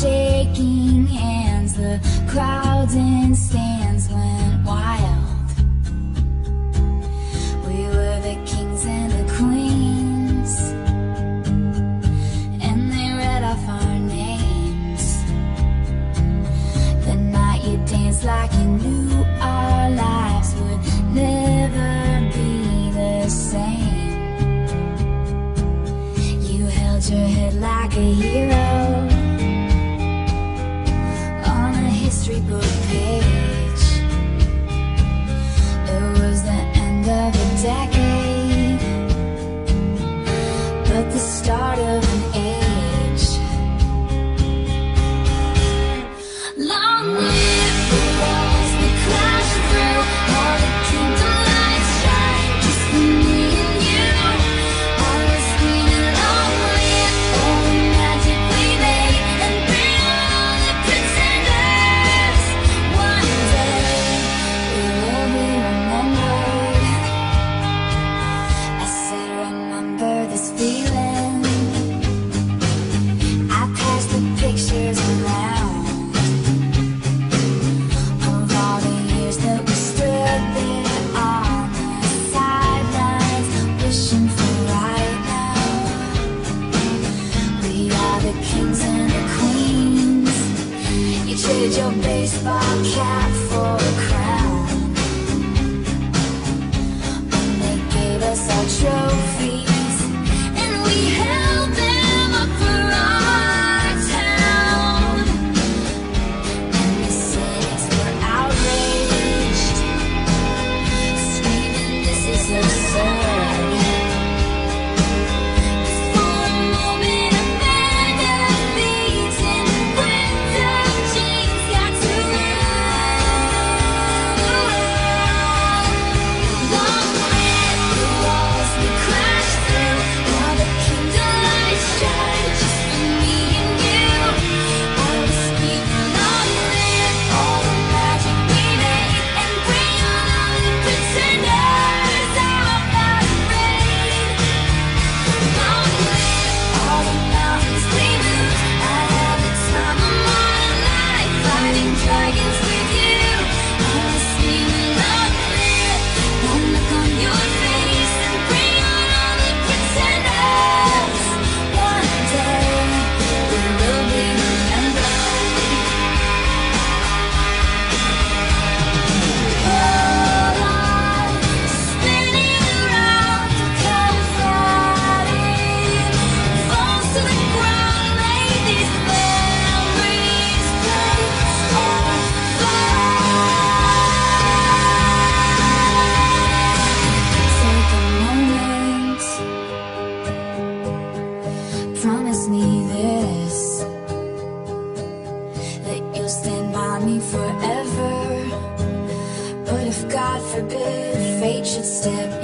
shaking hands, the crowds in stands went wild. We were the kings and the queens, and they read off our names. The night you danced like you knew our lives would never be the same. You held your head like a hero history book page. It was the end of a decade, but the start of an age. Long live the walls we crash through, all the kingdom lights shine, just for me and you. All this feeling, long live all the magic we made, and bring on all the pretenders. Trade your baseball cap for a crown, and they gave us our trophies, and we held them up for our town. And the cynics were outraged, screaming, "This is absurd." Promise me this, that you'll stand by me forever. But if God forbid fate should step in,